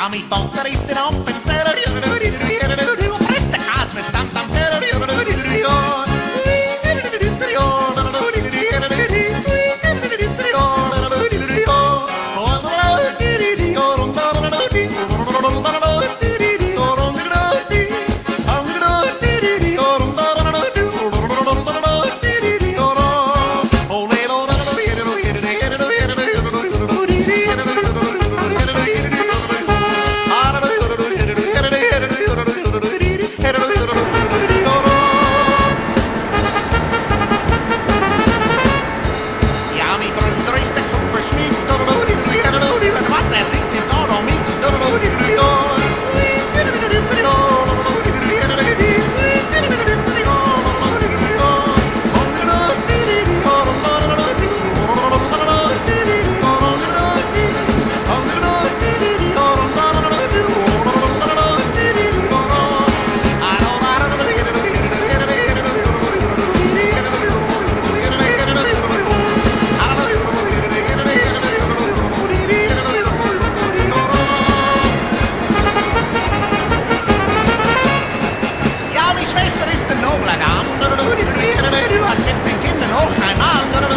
Io mi porteresti da un pensiero presto a casa del Sant'Antero. Schwester ist ein nobler Name, hat 17 Kinder noch einmal.